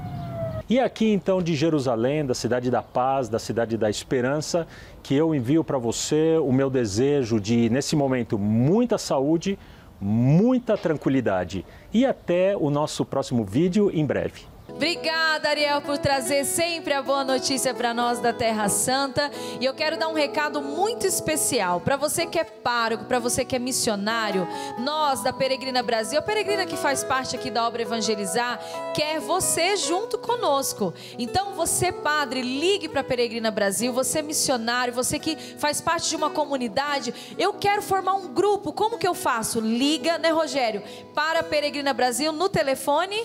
E aqui então de Jerusalém, da cidade da paz, da cidade da esperança, que eu envio para você o meu desejo de, nesse momento, muita saúde, muita tranquilidade. E até o nosso próximo vídeo em breve. Obrigada, Ariel, por trazer sempre a boa notícia para nós da Terra Santa. E eu quero dar um recado muito especial para você que é pároco, para você que é missionário. Nós, da Peregrina Brasil, a Peregrina que faz parte aqui da obra Evangelizar, quer você junto conosco. Então, você, padre, ligue para a Peregrina Brasil, você é missionário, você que faz parte de uma comunidade. Eu quero formar um grupo, como que eu faço? Liga, né, Rogério, para a Peregrina Brasil no telefone...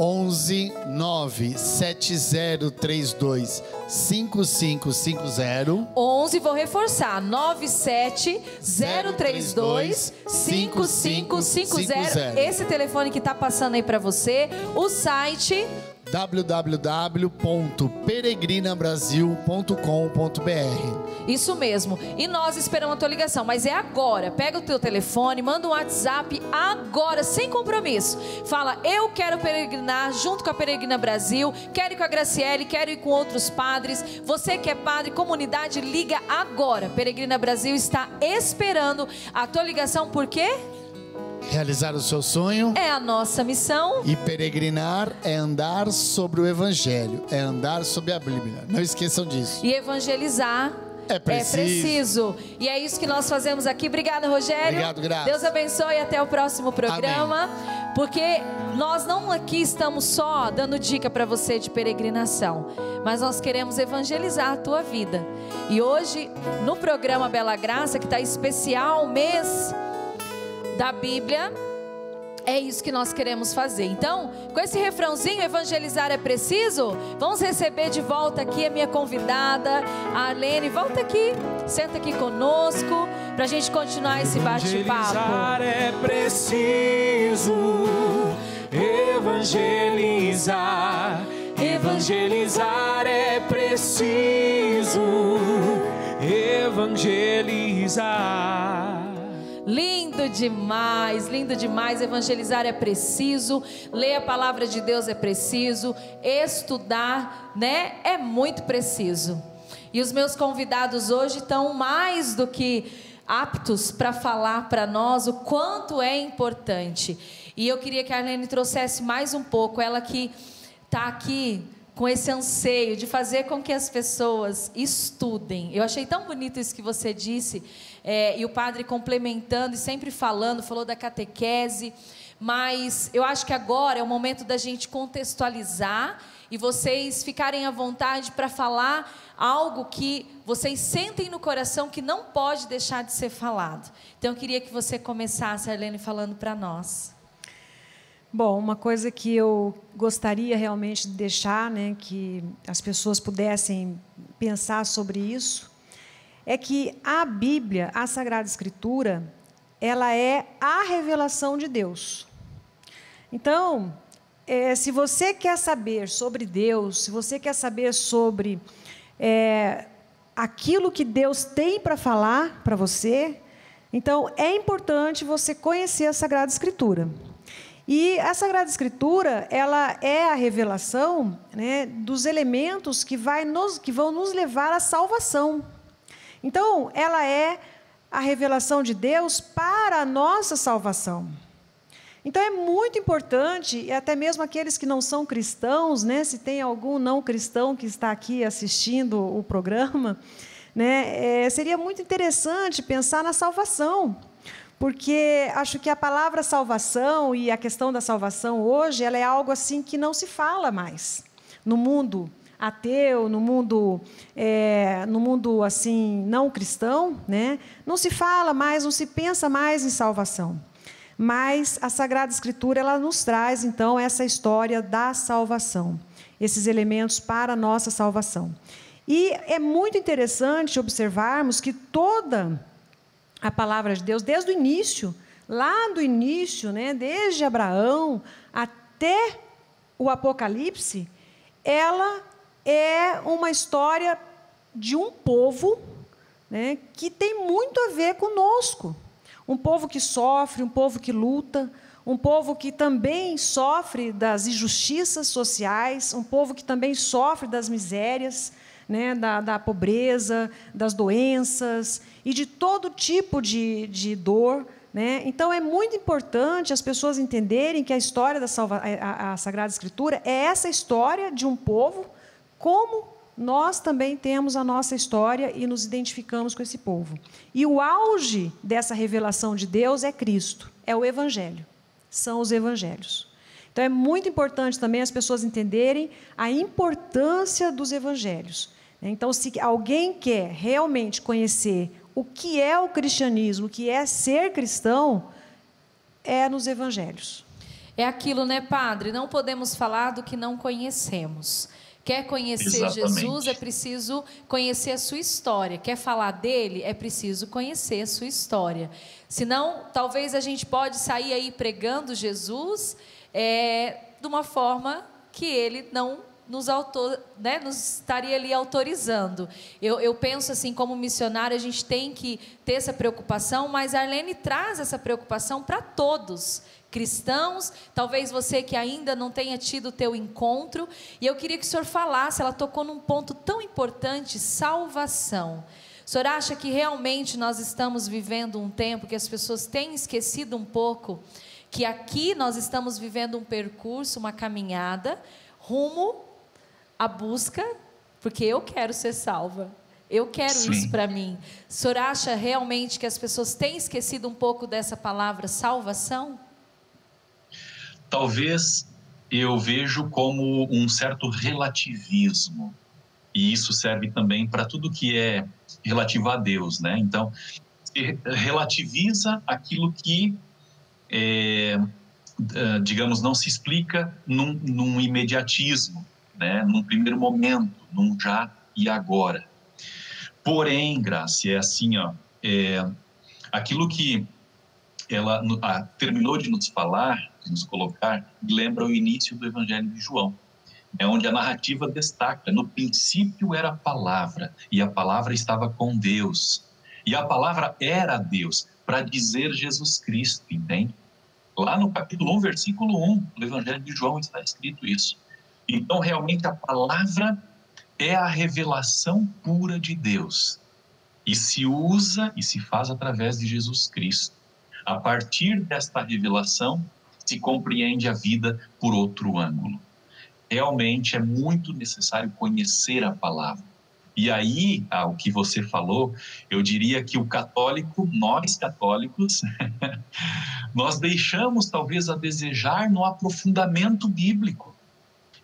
onze, nove sete zero três dois, cinco cinco cinco zero. onze, vou reforçar, nove sete zero três dois, cinco cinco cinco zero. Esse telefone que está passando aí para você. O site... w w w ponto peregrina brasil ponto com ponto b r. Isso mesmo, e nós esperamos a tua ligação, mas é agora, pega o teu telefone, manda um WhatsApp agora, sem compromisso, fala, eu quero peregrinar junto com a Peregrina Brasil, quero ir com a Graciele, quero ir com outros padres, você que é padre, comunidade, liga agora, Peregrina Brasil está esperando a tua ligação, por quê? Realizar o seu sonho é a nossa missão. E peregrinar é andar sobre o Evangelho, é andar sobre a Bíblia. Não esqueçam disso. E evangelizar é preciso. É preciso. E é isso que nós fazemos aqui. Obrigada, Rogério. Obrigado, Graça. Deus abençoe e até o próximo programa. Amém. Porque nós não aqui estamos só dando dica para você de peregrinação, mas nós queremos evangelizar a tua vida. E hoje, no programa Bela Graça, que está especial mês... da Bíblia, é isso que nós queremos fazer. Então, com esse refrãozinho, evangelizar é preciso, vamos receber de volta aqui a minha convidada, a Arlene. Volta aqui, senta aqui conosco, pra gente continuar esse bate-papo. Evangelizar é preciso, evangelizar, evangelizar é preciso, evangelizar. Lindo demais, lindo demais, evangelizar é preciso, ler a palavra de Deus é preciso, estudar, né, é muito preciso. E os meus convidados hoje estão mais do que aptos para falar para nós o quanto é importante. E eu queria que a Arlene trouxesse mais um pouco, ela que está aqui... com esse anseio de fazer com que as pessoas estudem. Eu achei tão bonito isso que você disse, é, e o padre complementando e sempre falando, falou da catequese, mas eu acho que agora é o momento da gente contextualizar e vocês ficarem à vontade para falar algo que vocês sentem no coração que não pode deixar de ser falado. Então, eu queria que você começasse, Arlene, falando para nós. Bom, uma coisa que eu gostaria realmente de deixar, né, que as pessoas pudessem pensar sobre isso, é que a Bíblia, a Sagrada Escritura, ela é a revelação de Deus. Então, é, se você quer saber sobre Deus, se você quer saber sobre é, aquilo que Deus tem para falar para você, então é importante você conhecer a Sagrada Escritura. E a Sagrada Escritura, ela é a revelação, né, dos elementos que, vai nos, que vão nos levar à salvação. Então, ela é a revelação de Deus para a nossa salvação. Então, é muito importante, e até mesmo aqueles que não são cristãos, né, se tem algum não cristão que está aqui assistindo o programa, né, é, seria muito interessante pensar na salvação, porque acho que a palavra salvação e a questão da salvação hoje, ela é algo assim que não se fala mais no mundo ateu, no mundo, é, no mundo assim não cristão, né? Não se fala mais, não se pensa mais em salvação. Mas a Sagrada Escritura, ela nos traz então essa história da salvação, esses elementos para a nossa salvação. E é muito interessante observarmos que toda a palavra de Deus, desde o início, lá do início, né, desde Abraão até o Apocalipse, ela é uma história de um povo, né, que tem muito a ver conosco. Um povo que sofre, um povo que luta, um povo que também sofre das injustiças sociais, um povo que também sofre das misérias, né, da, da pobreza, das doenças e de todo tipo de, de dor, né? Então, é muito importante as pessoas entenderem que a história da salva, a, a Sagrada Escritura é essa história de um povo, como nós também temos a nossa história e nos identificamos com esse povo. E o auge dessa revelação de Deus é Cristo, é o Evangelho, são os Evangelhos. Então, é muito importante também as pessoas entenderem a importância dos Evangelhos. Então, se alguém quer realmente conhecer o que é o cristianismo, o que é ser cristão, é nos Evangelhos. É aquilo, né, padre? Não podemos falar do que não conhecemos. Quer conhecer Exatamente. Jesus, é preciso conhecer a sua história. Quer falar dele, é preciso conhecer a sua história. Senão, talvez a gente pode sair aí pregando Jesus é, de uma forma que ele não nos, autor, né, nos estaria ali autorizando. Eu, eu penso assim, como missionário, a gente tem que ter essa preocupação, mas a Arlene traz essa preocupação para todos cristãos, talvez você que ainda não tenha tido o teu encontro, e eu queria que o senhor falasse, ela tocou num ponto tão importante, salvação. O senhor acha que realmente nós estamos vivendo um tempo que as pessoas têm esquecido um pouco, que aqui nós estamos vivendo um percurso, uma caminhada, rumo à busca, porque eu quero ser salva. Eu quero Sim. isso para mim. O senhor acha realmente que as pessoas têm esquecido um pouco dessa palavra salvação? Talvez eu vejo como um certo relativismo, e isso serve também para tudo que é relativo a Deus, né? Então, se relativiza aquilo que, é, digamos, não se explica num, num imediatismo, né? Num primeiro momento, num já e agora. Porém, Graça, é assim, ó, é, aquilo que ela ah, terminou de nos falar, nos colocar, lembra o início do Evangelho de João, é onde a narrativa destaca, no princípio era a palavra, e a palavra estava com Deus, e a palavra era Deus, para dizer Jesus Cristo, entende? Lá no capítulo um, versículo um, do Evangelho de João está escrito isso. Então, realmente, a palavra é a revelação pura de Deus, e se usa e se faz através de Jesus Cristo. A partir desta revelação, se compreende a vida por outro ângulo. Realmente é muito necessário conhecer a palavra. E aí, ao que você falou, eu diria que o católico, nós católicos, nós deixamos talvez a desejar no aprofundamento bíblico.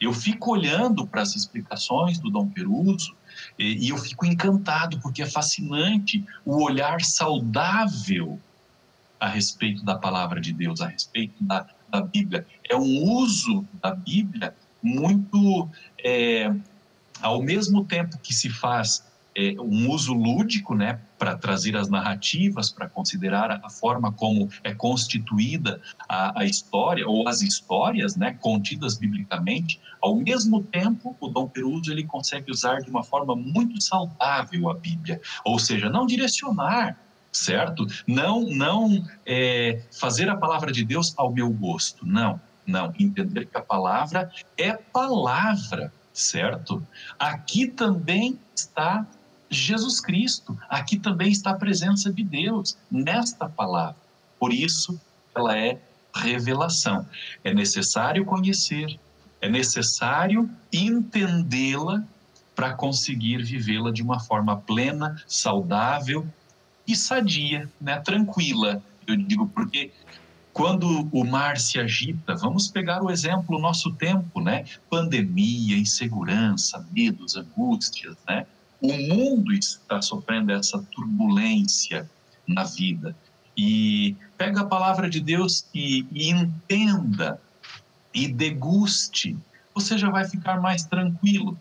Eu fico olhando para as explicações do Dom Peruzzo e eu fico encantado, porque é fascinante o olhar saudável a respeito da palavra de Deus, a respeito da, da Bíblia. É um uso da Bíblia muito, é, ao mesmo tempo que se faz é, um uso lúdico, né, para trazer as narrativas, para considerar a forma como é constituída a, a história ou as histórias, né, contidas biblicamente. Ao mesmo tempo, o Dom Peruzzo ele consegue usar de uma forma muito saudável a Bíblia, ou seja, não direcionar, certo? Não, não é, fazer a palavra de Deus ao meu gosto, não, não. Entender que a palavra é palavra, certo? Aqui também está Jesus Cristo, aqui também está a presença de Deus, nesta palavra. Por isso, ela é revelação. É necessário conhecer, é necessário entendê-la para conseguir vivê-la de uma forma plena, saudável e sadia, né? Tranquila. Eu digo porque quando o mar se agita, vamos pegar o exemplo do nosso tempo, né? Pandemia, insegurança, medos, angústias, né? O mundo está sofrendo essa turbulência na vida. E pega a palavra de Deus e, e entenda e deguste, você já vai ficar mais tranquilo,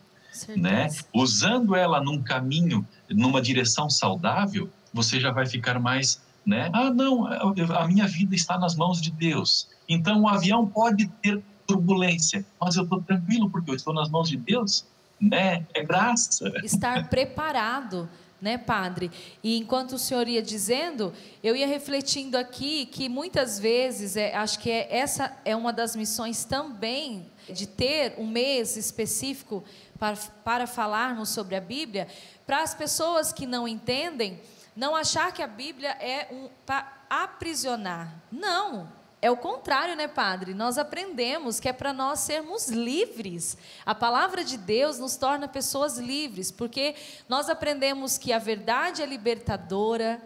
né? Usando ela num caminho, numa direção saudável, você já vai ficar mais, né? Ah, não, a minha vida está nas mãos de Deus. Então, o avião pode ter turbulência, mas eu estou tranquilo porque eu estou nas mãos de Deus, né? É graça. Estar preparado, né, padre? E enquanto o senhor ia dizendo, eu ia refletindo aqui que muitas vezes, é, acho que é, essa é uma das missões também, de ter um mês específico para, para falarmos sobre a Bíblia, para as pessoas que não entendem, não achar que a Bíblia é um, para aprisionar. Não, é o contrário, né, padre? Nós aprendemos que é para nós sermos livres. A palavra de Deus nos torna pessoas livres, porque nós aprendemos que a verdade é libertadora.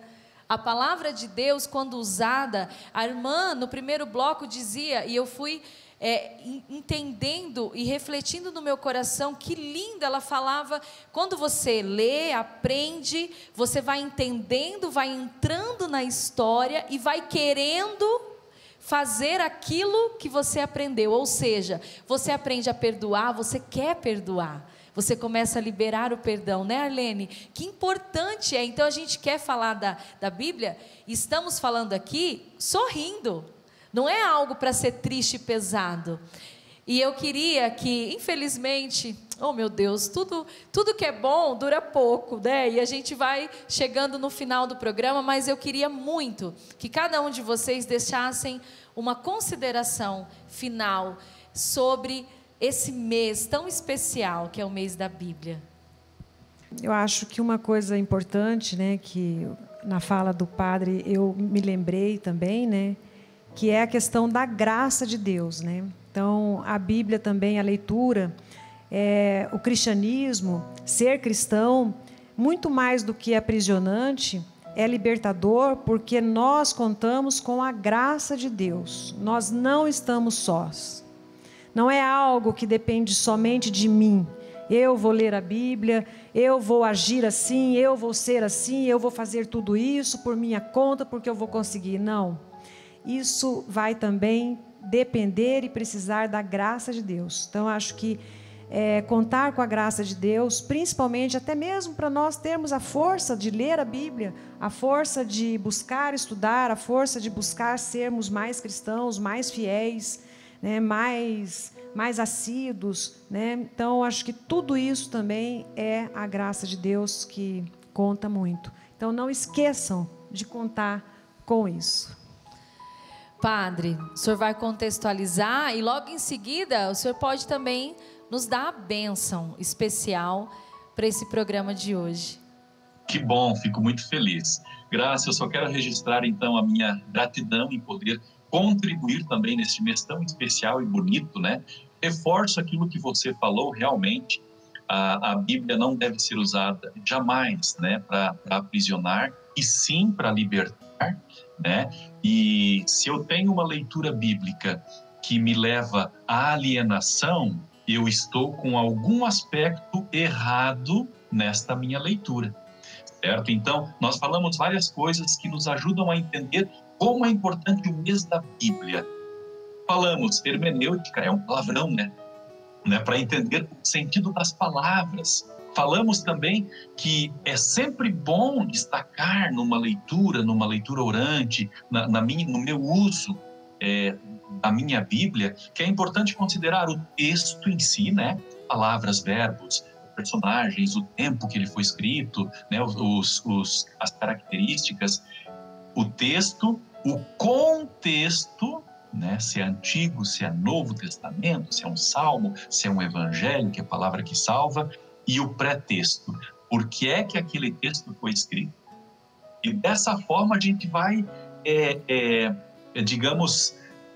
A palavra de Deus, quando usada, a irmã no primeiro bloco dizia, e eu fui É, entendendo e refletindo no meu coração, que linda ela falava, quando você lê, aprende, você vai entendendo, vai entrando na história e vai querendo fazer aquilo que você aprendeu, ou seja, você aprende a perdoar, você quer perdoar, você começa a liberar o perdão, né, Arlene? Que importante é. Então a gente quer falar da, da Bíblia, estamos falando aqui sorrindo. Não é algo para ser triste e pesado. E eu queria que, infelizmente, oh meu Deus, tudo, tudo que é bom dura pouco, né? E a gente vai chegando no final do programa, mas eu queria muito que cada um de vocês deixassem uma consideração final sobre esse mês tão especial que é o mês da Bíblia. Eu acho que uma coisa importante, né, que na fala do padre eu me lembrei também, né, que é a questão da graça de Deus, né? Então, a Bíblia também, a leitura, é, o cristianismo, ser cristão, muito mais do que aprisionante, é libertador, porque nós contamos com a graça de Deus. Nós não estamos sós. Não é algo que depende somente de mim. Eu vou ler a Bíblia, eu vou agir assim, eu vou ser assim, eu vou fazer tudo isso por minha conta, porque eu vou conseguir. Não. Isso vai também depender e precisar da graça de Deus. Então, acho que é, contar com a graça de Deus, principalmente até mesmo para nós termos a força de ler a Bíblia, a força de buscar estudar, a força de buscar sermos mais cristãos, mais fiéis, né, mais, mais assíduos, né? Então, acho que tudo isso também é a graça de Deus que conta muito. Então, não esqueçam de contar com isso. Padre, o senhor vai contextualizar e logo em seguida o senhor pode também nos dar a bênção especial para esse programa de hoje. Que bom, fico muito feliz. Graça, eu só quero registrar então a minha gratidão em poder contribuir também neste mês tão especial e bonito, né? Reforço aquilo que você falou realmente, a, a Bíblia não deve ser usada jamais, né, para aprisionar e sim para libertar, né? E se eu tenho uma leitura bíblica que me leva à alienação, eu estou com algum aspecto errado nesta minha leitura, certo? Então, nós falamos várias coisas que nos ajudam a entender como é importante o mês da Bíblia. Falamos, hermenêutica é um palavrão, né? né? Para entender o sentido das palavras, Falamos também que é sempre bom destacar numa leitura, numa leitura orante, na, na minha, no meu uso é, da minha Bíblia, que é importante considerar o texto em si, né? Palavras, verbos, personagens, o tempo que ele foi escrito, né? os, os, as características, o texto, o contexto, né? Se é Antigo, se é Novo Testamento, se é um salmo, se é um evangelho, que é a palavra que salva, e o pré-texto. Por que é que aquele texto foi escrito? E dessa forma a gente vai, é, é, digamos,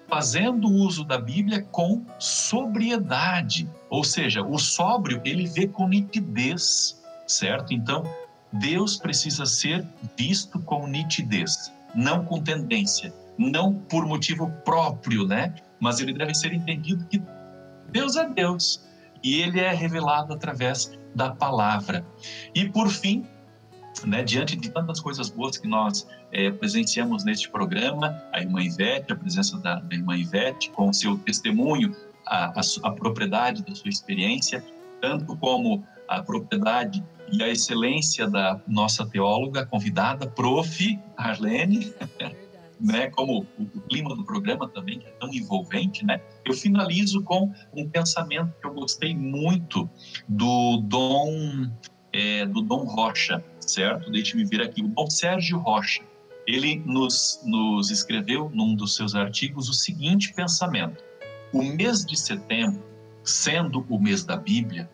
fazendo uso da Bíblia com sobriedade. Ou seja, o sóbrio, ele vê com nitidez, certo? Então, Deus precisa ser visto com nitidez, não com tendência, não por motivo próprio, né? Mas ele deve ser entendido que Deus é Deus. E ele é revelado através da palavra. E por fim, né, diante de tantas coisas boas que nós é, presenciamos neste programa, a irmã Ivete, a presença da, da irmã Ivete, com o seu testemunho, a, a, a propriedade da sua experiência, tanto como a propriedade e a excelência da nossa teóloga convidada, prof. Arlene, né, como o, o clima do programa também, que é tão envolvente, né? Eu finalizo com um pensamento que eu gostei muito do Dom, é, do Dom Rocha, certo? Deixe-me ver aqui, o Dom Sérgio Rocha. Ele nos, nos escreveu, num dos seus artigos, o seguinte pensamento: o mês de setembro, sendo o mês da Bíblia,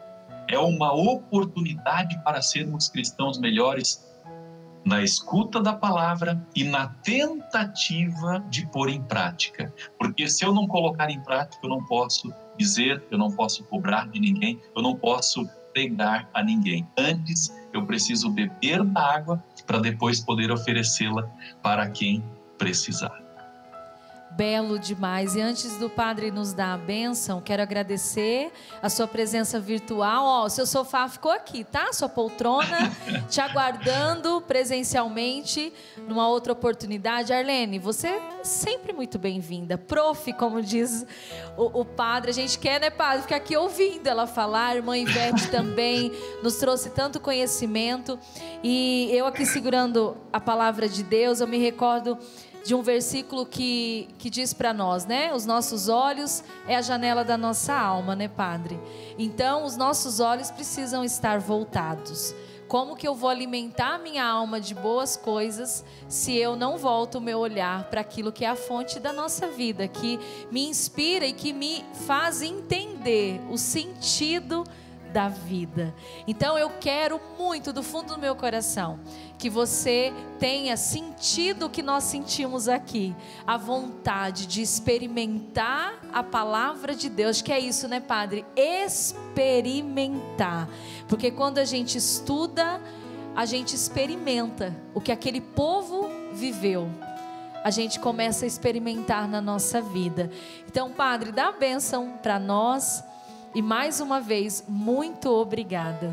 é uma oportunidade para sermos cristãos melhores na escuta da palavra e na tentativa de pôr em prática. Porque se eu não colocar em prática, eu não posso dizer, eu não posso cobrar de ninguém, eu não posso pregar a ninguém. Antes, eu preciso beber da água para depois poder oferecê-la para quem precisar. Belo demais. E antes do padre nos dar a bênção, quero agradecer a sua presença virtual. Ó, o seu sofá ficou aqui, tá? Sua poltrona, te aguardando presencialmente numa outra oportunidade. Arlene, você é sempre muito bem-vinda. Prof, como diz o, o padre, a gente quer, né, padre? Ficar aqui ouvindo ela falar. A irmã Ivete também nos trouxe tanto conhecimento. E eu aqui segurando a palavra de Deus, eu me recordo de um versículo que, que diz para nós, né? Os nossos olhos é a janela da nossa alma, né, padre? Então, os nossos olhos precisam estar voltados. Como que eu vou alimentar a minha alma de boas coisas se eu não volto o meu olhar para aquilo que é a fonte da nossa vida, que me inspira e que me faz entender o sentido da vida? Então eu quero muito, do fundo do meu coração, que você tenha sentido o que nós sentimos aqui, a vontade de experimentar a palavra de Deus, que é isso, né, padre? Experimentar, porque quando a gente estuda, a gente experimenta o que aquele povo viveu, a gente começa a experimentar na nossa vida. Então, padre, dá a bênção para nós. E mais uma vez, muito obrigada.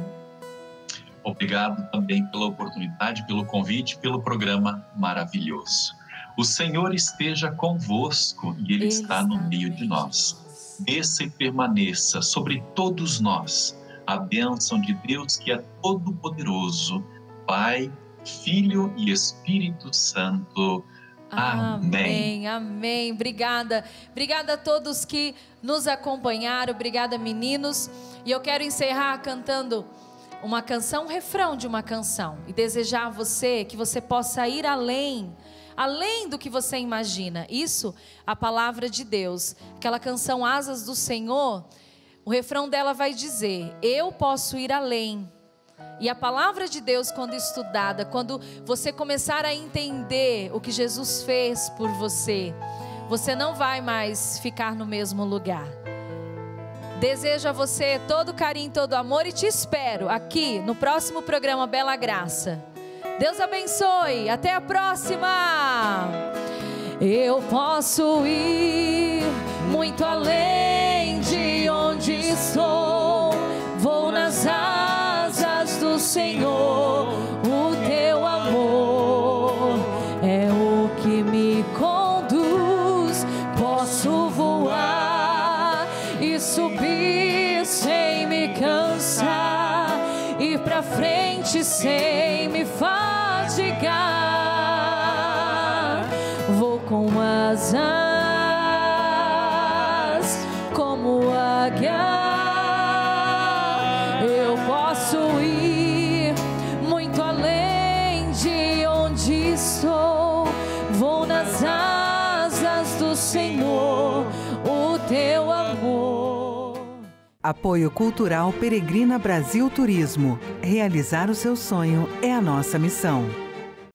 Obrigado também pela oportunidade, pelo convite, pelo programa maravilhoso. O Senhor esteja convosco e Ele, Ele está, está no meio de nós. Desça e permaneça sobre todos nós a bênção de Deus, que é todo-poderoso, Pai, Filho e Espírito Santo. Amém. Amém, amém. Obrigada. Obrigada a todos que nos acompanharam. Obrigada, meninos. E eu quero encerrar cantando uma canção, um refrão de uma canção. E desejar a você que você possa ir além, além do que você imagina. Isso, a palavra de Deus. Aquela canção Asas do Senhor, o refrão dela vai dizer: eu posso ir além. E a palavra de Deus, quando estudada, quando você começar a entender o que Jesus fez por você, você não vai mais ficar no mesmo lugar. Desejo a você todo carinho, todo amor, e te espero aqui no próximo programa Bela Graça. Deus abençoe, até a próxima! Eu posso ir muito além de onde estou, vou nas asas do Senhor, o teu amor é o que me conduz. Posso voar e subir sem me cansar. noite sem me fatigar, vou com asas como águia, eu posso ir muito além de onde estou, vou nas asas do Senhor, o teu amor. Apoio Cultural Peregrina Brasil Turismo. Realizar o seu sonho é a nossa missão.